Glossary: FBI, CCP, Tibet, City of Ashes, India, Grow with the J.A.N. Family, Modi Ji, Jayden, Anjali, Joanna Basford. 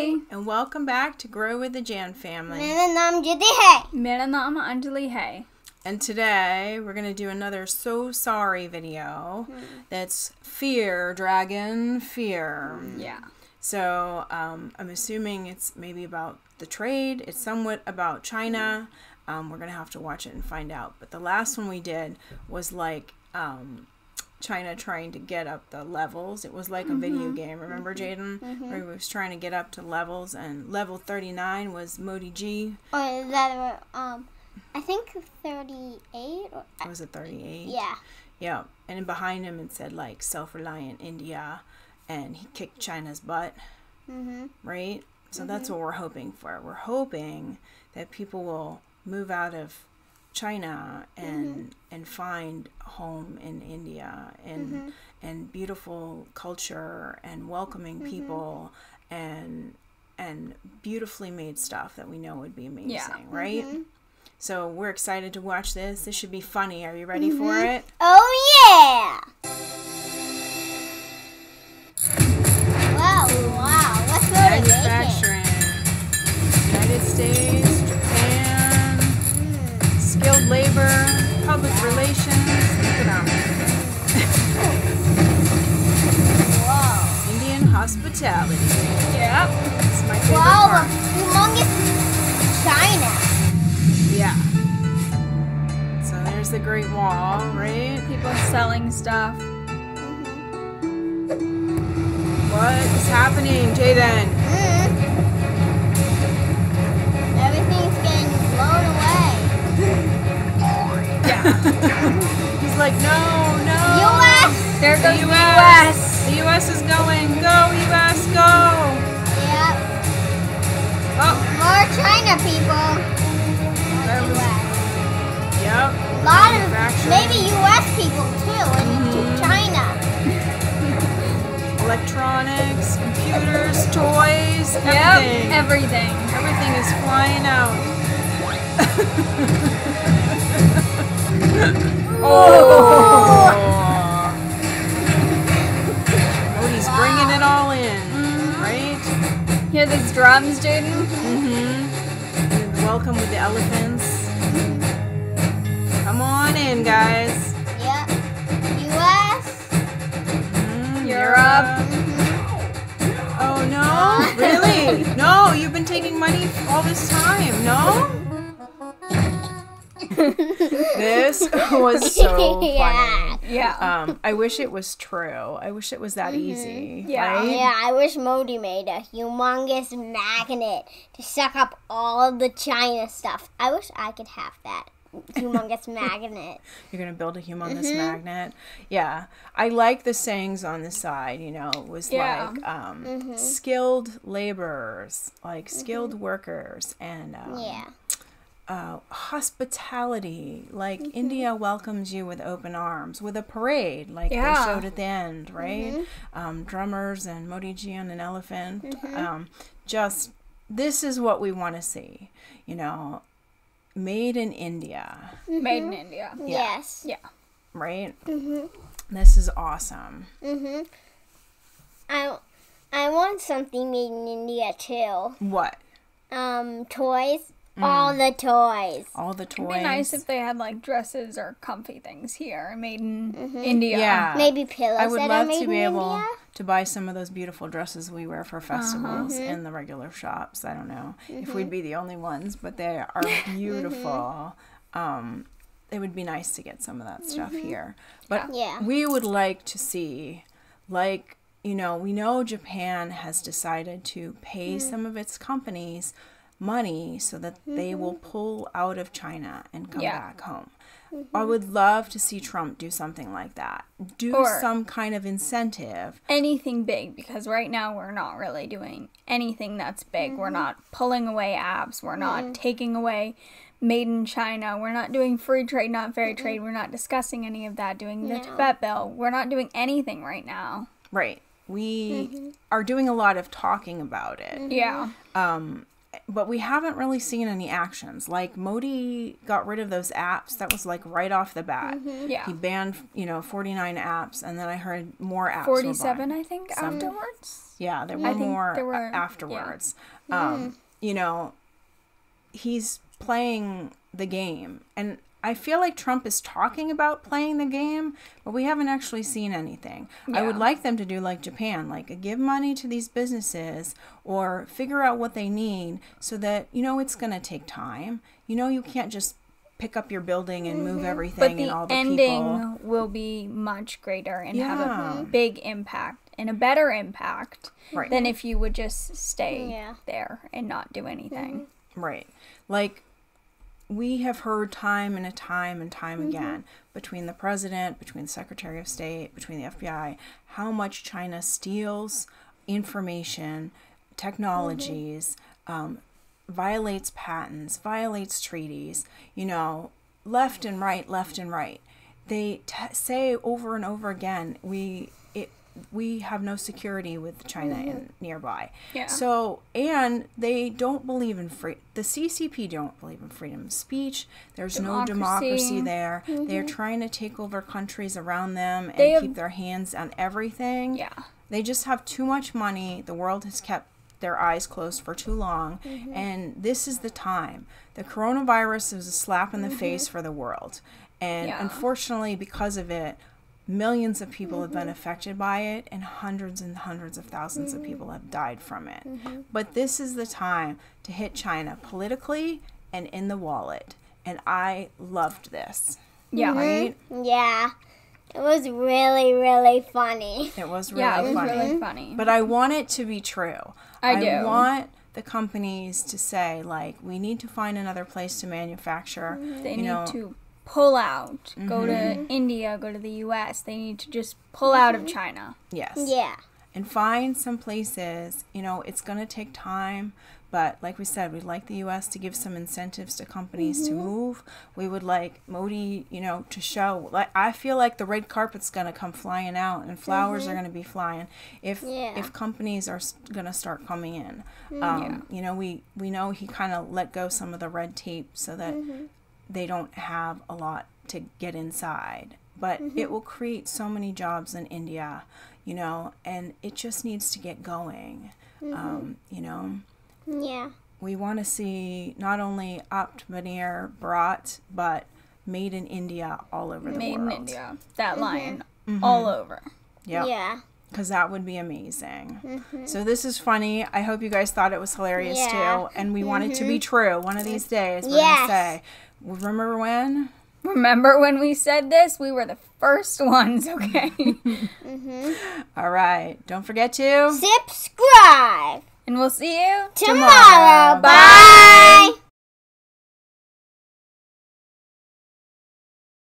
Hi, and welcome back to Grow with the Jan family. Mera naam Anjali hai. And today we're going to do another So Sorry video. That's fear, dragon, fear. Yeah. So I'm assuming it's maybe about the trade. It's somewhat about China. We're going to have to watch it and find out. But the last one we did was like China trying to get up the levels. It was like a video game. Remember, Jayden? Where he was trying to get up to levels, and level 39 was Modi Ji. Or that, I think 38. Or, was it 38? Yeah. Yeah. And behind him it said, like, self-reliant India, and he kicked China's butt. Right? So that's what we're hoping for. We're hoping that people will move out of China and find home in India and beautiful culture and welcoming people and beautifully made stuff that we know would be amazing, right? So we're excited to watch this. This should be funny. Are you ready for it? Oh yeah! Wow! Wow! What's going on? Manufacturing. United States. Skilled labor, public relations, economics. Wow. Indian hospitality. Yep. It's my favorite part. The longest China. Yeah. So there's the Great Wall, right? People selling stuff. What is happening, Jayden? Everything's getting blown away. He's like, no. U.S. There goes the U.S. The U.S. is going. Go, U.S., go. Yep. Oh. More China people. Yep. A lot of maybe U.S. people, too, and China. Electronics, computers, toys, everything. Yep, everything. Everything is flying out. Oh, he's bringing it all in, right? Hear these drums, Jayden? Welcome with the elephants. Come on in, guys. Yep. U.S. Europe. Oh, no? Really? No, you've been taking money all this time, no? This was so funny. Yeah. I wish it was true. I wish it was that easy. Yeah. Right? Yeah. I wish Modi made a humongous magnet to suck up all the China stuff. I wish I could have that humongous magnet. You're gonna build a humongous magnet. Yeah. I like the sayings on the side. You know, it was like skilled laborers, like skilled workers, and hospitality, like India welcomes you with open arms, with a parade, like they showed at the end, right? Drummers and Modi Ji on an elephant. Just, this is what we want to see, you know, made in India. Made in India. Yeah. Yes. Yeah. Right? This is awesome. I want something made in India, too. What? Toys. All the toys. All the toys. It'd be nice if they had, like, dresses or comfy things here made in India. Yeah. Maybe pillows. I would love to be able to buy some of those beautiful dresses we wear for festivals in the regular shops. I don't know if we'd be the only ones, but they are beautiful. It would be nice to get some of that stuff here. But we would like to see, like, you know, we know Japan has decided to pay some of its companies money so that they will pull out of China and come back home. I would love to see Trump do something like that. Do or some kind of incentive. Anything big, because right now we're not really doing anything that's big. We're not pulling away apps. We're not taking away made in China. We're not doing free trade, not fair trade. We're not discussing any of that, doing the Tibet bill. We're not doing anything right now. Right. We are doing a lot of talking about it. Yeah. But we haven't really seen any actions. Like, Modi got rid of those apps. That was, like, right off the bat. Mm-hmm. Yeah. He banned, you know, 49 apps, and then I heard more apps 47, I think, afterwards? Yeah, there were more afterwards. Yeah. You know, he's playing the game. And I feel like Trump is talking about playing the game, but we haven't actually seen anything. Yeah. I would like them to do like Japan, like give money to these businesses or figure out what they need so that, you know, it's going to take time. You know, you can't just pick up your building and move everything and all the people. But the ending will be much greater and have a big impact and a better impact than if you would just stay there and not do anything. Right. Like, we have heard time and time again between the president, between the Secretary of State, between the FBI, how much China steals information, technologies, violates patents, violates treaties, you know, left and right, left and right. They say over and over again, we have no security with China nearby. Yeah. So, and they don't believe in the CCP don't believe in freedom of speech. There's no democracy there. They're trying to take over countries around them and keep their hands on everything. Yeah. They just have too much money. The world has kept their eyes closed for too long. And this is the time. The coronavirus is a slap in the face for the world. And unfortunately, because of it, millions of people have been affected by it, and hundreds of thousands of people have died from it. But this is the time to hit China politically and in the wallet. And I loved this. Yeah. Right? Yeah. It was really, really funny. It was really funny. But I want it to be true. I want the companies to say, like, we need to find another place to manufacture. They need to pull out, go to India, go to the U.S. They need to just pull out of China. Yes. Yeah. And find some places, you know, it's going to take time, but like we said, we'd like the U.S. to give some incentives to companies to move. We would like Modi, you know, to show, like, I feel like the red carpet's going to come flying out and flowers are going to be flying if companies are going to start coming in. You know, we know he kind of let go some of the red tape so that they don't have a lot to get inside, but it will create so many jobs in India, you know, and it just needs to get going. You know, we want to see not only opt paneer brought, but made in India all over the world. Made in India, that line all over. Yep. Yeah. Because that would be amazing. So this is funny. I hope you guys thought it was hilarious, too. And we want it to be true. One of these days, we're going to say, remember when? Remember when we said this? We were the first ones, okay? All right. Don't forget to subscribe. And we'll see you tomorrow. Bye.